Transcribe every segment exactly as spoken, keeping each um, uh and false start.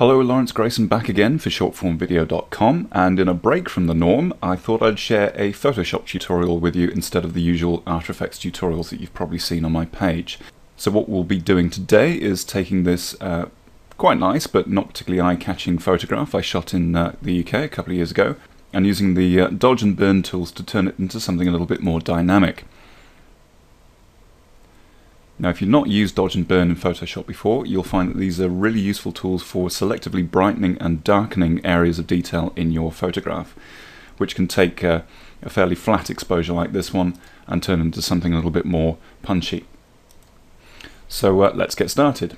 Hello, Lawrence Grayson back again for short form video dot com, and in a break from the norm I thought I'd share a Photoshop tutorial with you instead of the usual After Effects tutorials that you've probably seen on my page. So what we'll be doing today is taking this uh, quite nice but not particularly eye-catching photograph I shot in uh, the U K a couple of years ago, and using the uh, Dodge and Burn tools to turn it into something a little bit more dynamic. Now, if you've not used Dodge and Burn in Photoshop before, you'll find that these are really useful tools for selectively brightening and darkening areas of detail in your photograph, which can take a, a fairly flat exposure like this one and turn into something a little bit more punchy. So uh, let's get started.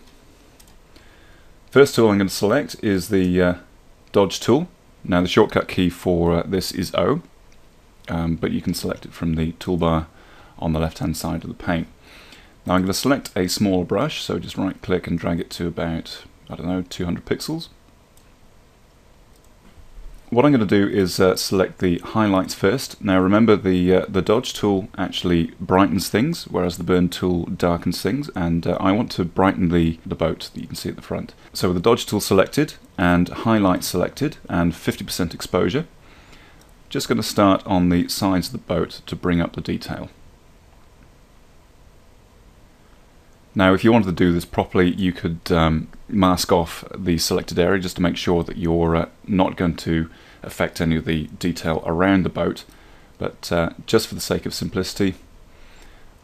First tool I'm going to select is the uh, Dodge tool. Now, the shortcut key for uh, this is O, um, but you can select it from the toolbar on the left-hand side of the pane. Now I'm going to select a smaller brush, so just right click and drag it to about, I don't know, two hundred pixels. What I'm going to do is uh, select the highlights first. Now remember, the, uh, the Dodge tool actually brightens things, whereas the Burn tool darkens things, and uh, I want to brighten the, the boat that you can see at the front. So with the Dodge tool selected, and highlights selected, and fifty percent exposure, just going to start on the sides of the boat to bring up the detail. Now, if you wanted to do this properly, you could um, mask off the selected area just to make sure that you're uh, not going to affect any of the detail around the boat. But uh, just for the sake of simplicity,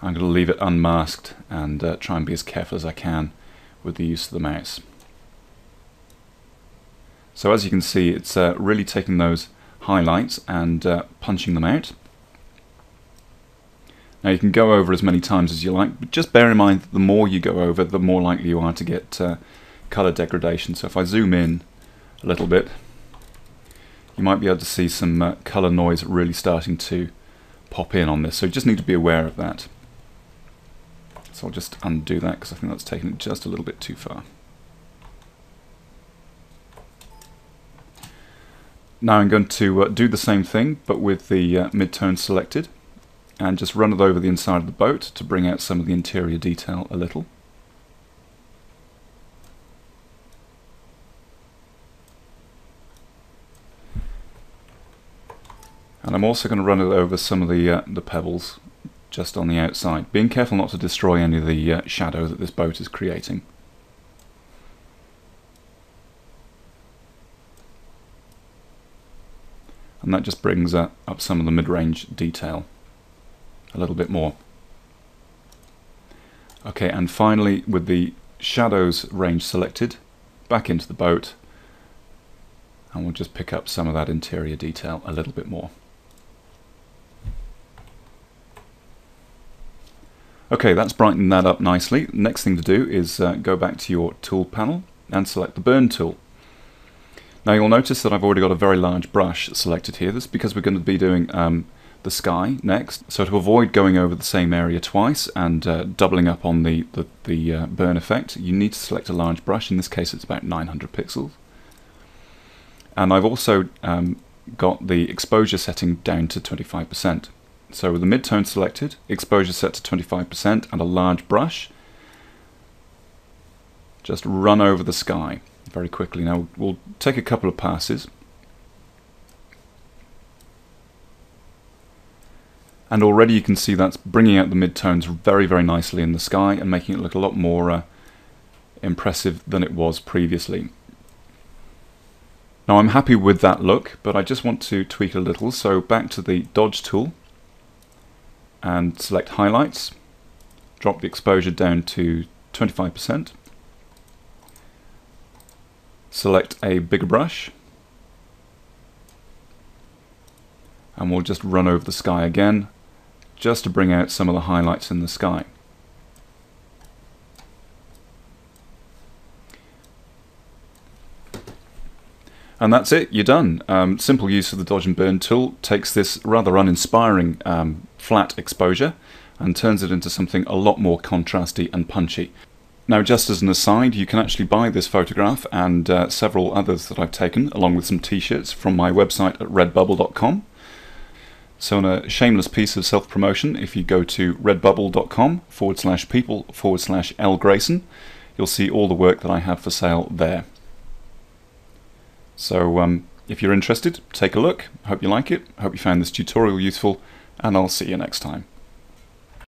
I'm going to leave it unmasked and uh, try and be as careful as I can with the use of the mouse. So as you can see, it's uh, really taking those highlights and uh, punching them out. Now you can go over as many times as you like, but just bear in mind that the more you go over, the more likely you are to get uh, colour degradation. So if I zoom in a little bit, you might be able to see some uh, colour noise really starting to pop in on this. So you just need to be aware of that. So I'll just undo that because I think that's taken it just a little bit too far. Now I'm going to uh, do the same thing, but with the uh, mid-tone selected, and just run it over the inside of the boat to bring out some of the interior detail a little. And I'm also going to run it over some of the, uh, the pebbles just on the outside, being careful not to destroy any of the uh, shadow that this boat is creating. And that just brings uh, up some of the mid-range detail a little bit more. Okay, and finally, with the shadows range selected, back into the boat, and we'll just pick up some of that interior detail a little bit more. Okay, that's brightened that up nicely. Next thing to do is uh, go back to your tool panel and select the Burn tool. Now you'll notice that I've already got a very large brush selected here. This is because we're going to be doing um, the sky next, so to avoid going over the same area twice and uh, doubling up on the, the, the uh, burn effect, you need to select a large brush. In this case it's about nine hundred pixels, and I've also um, got the exposure setting down to twenty-five percent. So with the mid-tone selected, exposure set to twenty-five percent and a large brush, just run over the sky very quickly. Now we'll take a couple of passes, and already you can see that's bringing out the mid-tones very, very nicely in the sky and making it look a lot more uh, impressive than it was previously. Now I'm happy with that look, but I just want to tweak a little, so back to the Dodge tool and select highlights, drop the exposure down to twenty-five percent, select a bigger brush, and we'll just run over the sky again, just to bring out some of the highlights in the sky. And that's it, you're done. Um, simple use of the Dodge and Burn tool takes this rather uninspiring um, flat exposure and turns it into something a lot more contrasty and punchy. Now, just as an aside, you can actually buy this photograph and uh, several others that I've taken, along with some t-shirts, from my website at red bubble dot com. So in a shameless piece of self-promotion, if you go to redbubble.com forward slash people forward slash lgrayson, you'll see all the work that I have for sale there. So um, if you're interested, take a look. Hope you like it. Hope you found this tutorial useful, and I'll see you next time.